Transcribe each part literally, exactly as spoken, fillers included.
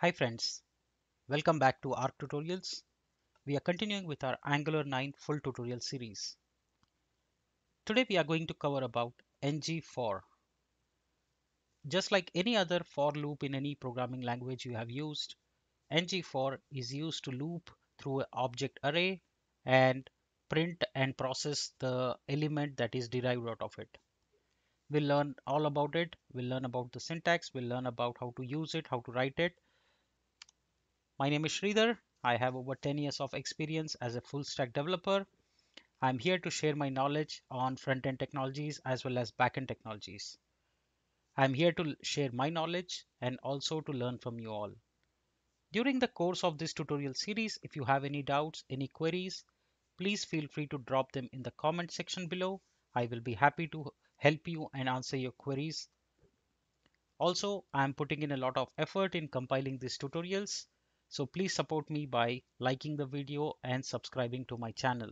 Hi friends, welcome back to ArcTutorials. We are continuing with our Angular nine full tutorial series. Today we are going to cover about ngFor. Just like any other for loop in any programming language you have used, ngFor is used to loop through an object array and print and process the element that is derived out of it. We'll learn all about it. We'll learn about the syntax. We'll learn about how to use it, how to write it. My name is Sridhar. I have over ten years of experience as a full stack developer. I'm here to share my knowledge on front end technologies as well as back end technologies. I'm here to share my knowledge and also to learn from you all. During the course of this tutorial series, if you have any doubts, any queries, please feel free to drop them in the comment section below. I will be happy to help you and answer your queries. Also, I'm putting in a lot of effort in compiling these tutorials. So please support me by liking the video and subscribing to my channel.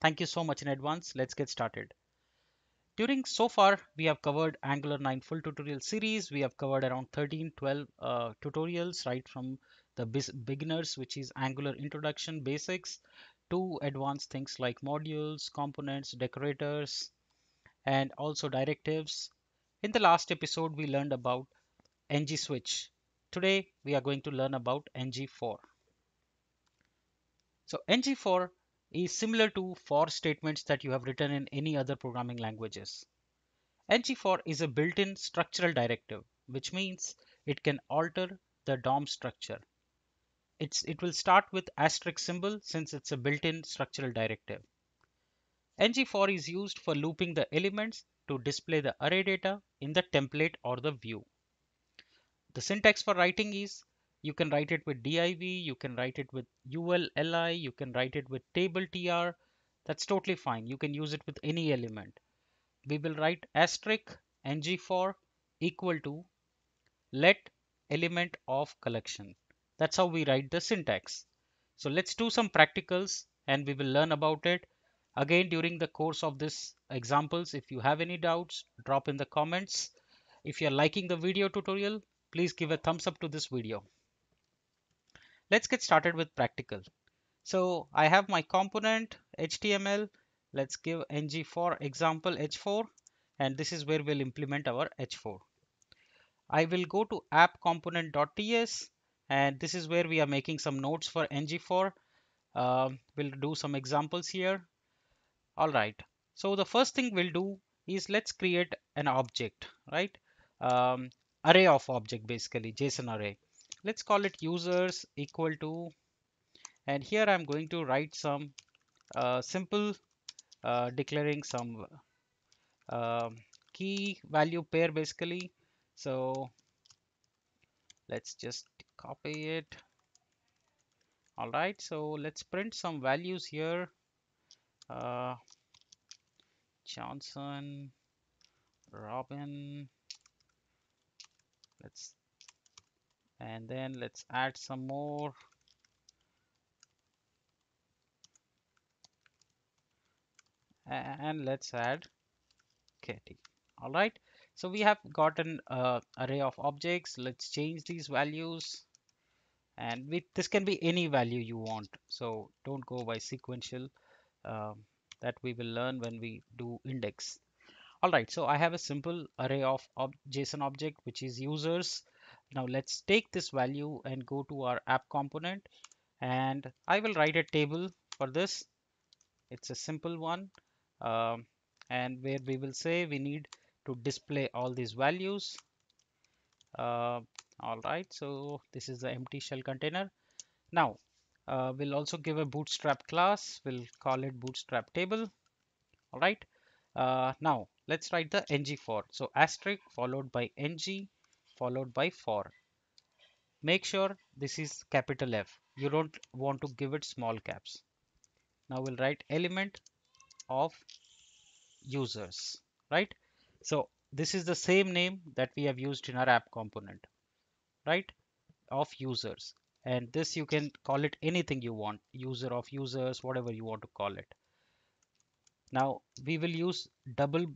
Thank you so much in advance. Let's get started. During so far, we have covered Angular nine full tutorial series. We have covered around thirteen, twelve uh, tutorials, right from the beginners, which is Angular introduction basics, to advanced things like modules, components, decorators, and also directives. In the last episode, we learned about ngSwitch. Today, we are going to learn about ngFor. So ngFor is similar to for statements that you have written in any other programming languages. ngFor is a built-in structural directive, which means it can alter the D O M structure. It's, it will start with asterisk symbol since it's a built-in structural directive. ngFor is used for looping the elements to display the array data in the template or the view. The syntax for writing is, you can write it with div, you can write it with ul, li, you can write it with table tr. That's totally fine. You can use it with any element. We will write asterisk ngFor equal to let element of collection. That's how we write the syntax. So let's do some practicals and we will learn about it. Again, during the course of this examples, if you have any doubts, drop in the comments. If you're liking the video tutorial, please give a thumbs up to this video. Let's get started with practical. So I have my component H T M L. Let's give ngFor example h four, and this is where we'll implement our h four. I will go to app component.ts, and this is where we are making some notes for ngFor. Uh, we'll do some examples here. All right. So the first thing we'll do is let's create an object, right? Um, array of object, basically JSON array. Let's call it users equal to, and here I'm going to write some uh, simple uh, declaring some uh, key value pair, basically. So let's just copy it. All right, so let's print some values here. uh, Johnson, Robin. Let's, and then let's add some more. And let's add Katie. All right. So we have got an uh, array of objects. Let's change these values. And we, this can be any value you want. So don't go by sequential. Um, that we will learn when we do index. Alright, so I have a simple array of ob JSON object, which is users. Now let's take this value and go to our app component, and I will write a table for this. It's a simple one, um, and where we will say we need to display all these values. Uh, Alright, so this is the empty shell container. Now uh, we'll also give a Bootstrap class. We'll call it Bootstrap table. Alright, uh, now let's write the ngFor. So asterisk followed by ng followed by for. Make sure this is capital F. You don't want to give it small caps. Now we'll write element of users, right? So this is the same name that we have used in our app component, right? Of users. And this you can call it anything you want. User of users, whatever you want to call it. Now we will use double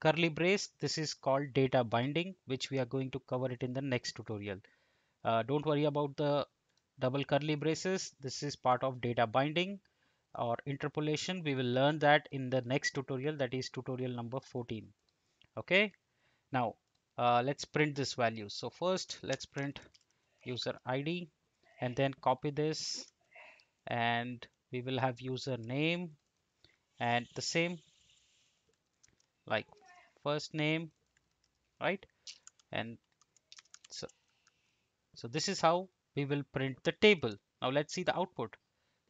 curly brace. This is called data binding, which we are going to cover it in the next tutorial. Uh, don't worry about the double curly braces. This is part of data binding or interpolation. We will learn that in the next tutorial, that is tutorial number fourteen. Okay, now uh, let's print this value. So first let's print user I D and then copy this, and we will have user name and the same like first name, right? And so, so this is how we will print the table. Now let's see the output.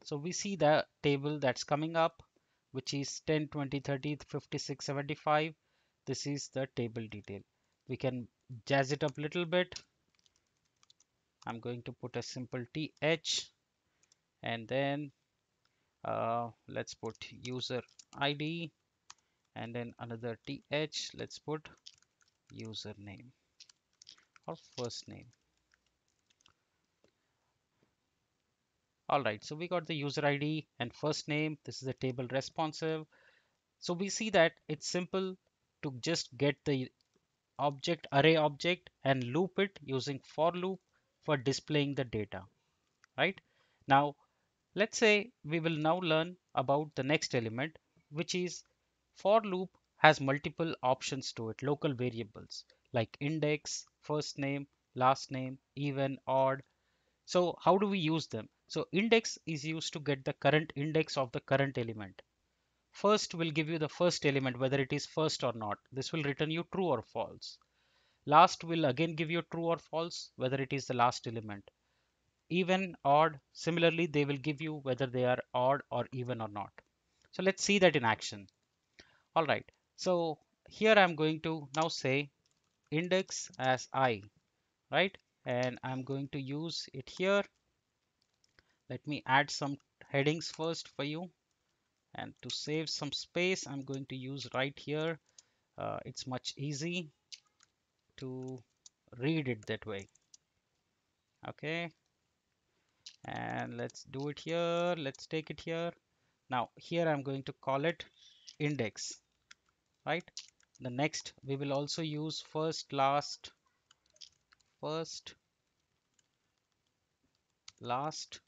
So we see the table that's coming up, which is ten, twenty, thirty, fifty-six, seventy-five. This is the table detail. We can jazz it up a little bit. I'm going to put a simple th, and then uh, let's put user I D, and then another th. Let's put username or first name. All right, so we got the user I D and first name. This is a table responsive. So we see that it's simple to just get the object, array object, and loop it using for loop for displaying the data, right? Now, let's say we will now learn about the next element, which is for loop has multiple options to it, local variables like index, first name, last name, even, odd. So how do we use them? So index is used to get the current index of the current element. First will give you the first element, whether it is first or not. This will return you true or false. Last will again give you true or false, whether it is the last element. Even, odd, similarly, they will give you whether they are odd or even or not. So let's see that in action. All right. So here I'm going to now say index as I, right? And I'm going to use it here. Let me add some headings first for you, and to save some space, I'm going to use right here. Uh, it's much easy to read it that way. Okay, and let's do it here. Let's take it here. Now here I'm going to call it index, right? The next we will also use first, last, first, last.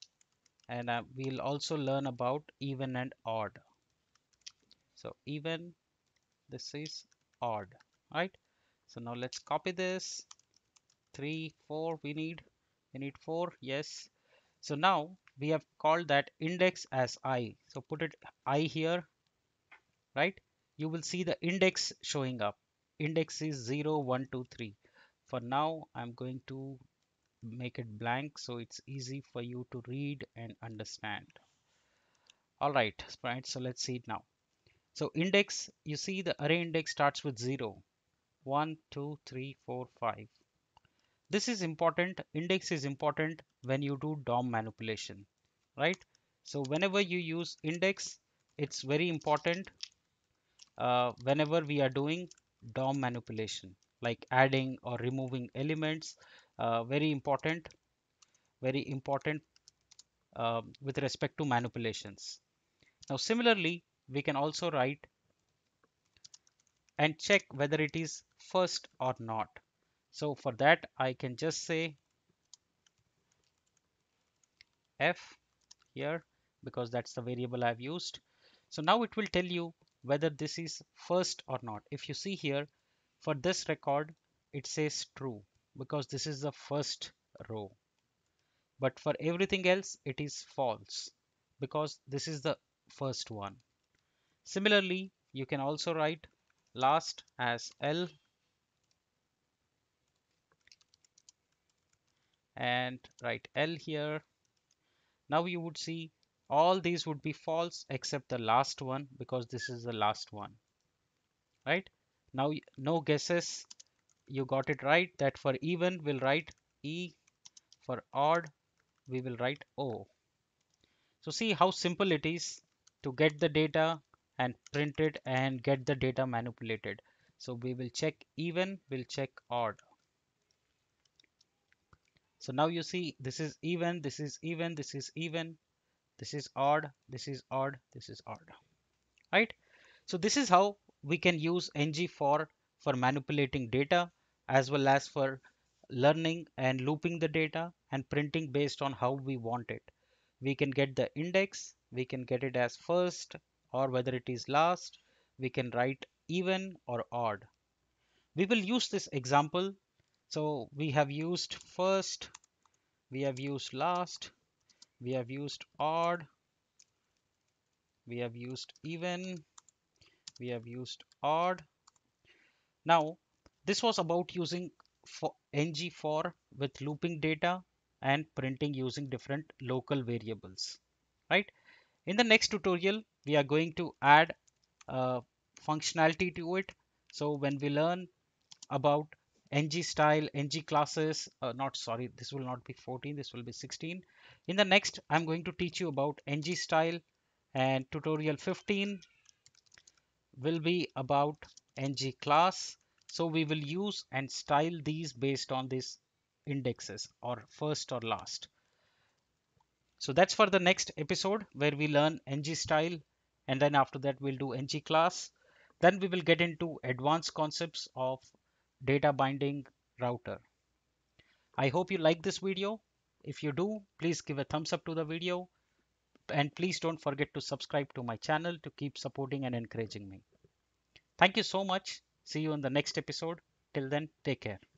And uh, we'll also learn about even and odd. So even, this is odd, right? So now let's copy this. Three, four, we need, we need four, yes. So now we have called that index as I. So put it I here, right? You will see the index showing up. Index is zero, one, two, three. For now, I'm going to make it blank so it's easy for you to read and understand. All right, right, so let's see it now. So index, you see the array index starts with zero, one, two, three, four, five. This is important. Index is important when you do D O M manipulation, right? So whenever you use index, it's very important uh, whenever we are doing D O M manipulation, like adding or removing elements. Uh, very important, very important uh, with respect to manipulations. Now, similarly, we can also write and check whether it is first or not. So for that, I can just say F here, because that's the variable I've used. So now it will tell you whether this is first or not. If you see here, for this record, it says true, because this is the first row, but for everything else it is false because this is the first one. Similarly, you can also write last as L, and write L here. Now you would see all these would be false except the last one, because this is the last one, right? Now no guesses. You got it right. That for even we'll write E, for odd we will write O. So see how simple it is to get the data and print it and get the data manipulated. So we will check even, we'll check odd. So now you see this is even, this is even, this is even, this is odd, this is odd, this is odd, right? So this is how we can use ngFor for manipulating data, as well as for learning and looping the data and printing based on how we want it. We can get the index, we can get it as first or whether it is last, we can write even or odd. We will use this example. So we have used first, we have used last, we have used odd, we have used even, we have used odd. Now this was about using for ngFor with looping data and printing using different local variables, right? In the next tutorial, we are going to add uh, functionality to it. So when we learn about ngStyle, ngClasses, uh, not sorry, this will not be fourteen, this will be sixteen. In the next, I'm going to teach you about ngStyle, and tutorial fifteen will be about ngClass. So we will use and style these based on these indexes or first or last. So that's for the next episode where we learn ngStyle, and then after that we'll do ngClass. Then we will get into advanced concepts of data binding router. I hope you like this video. If you do, please give a thumbs up to the video, and please don't forget to subscribe to my channel to keep supporting and encouraging me. Thank you so much. See you in the next episode. Till then, take care.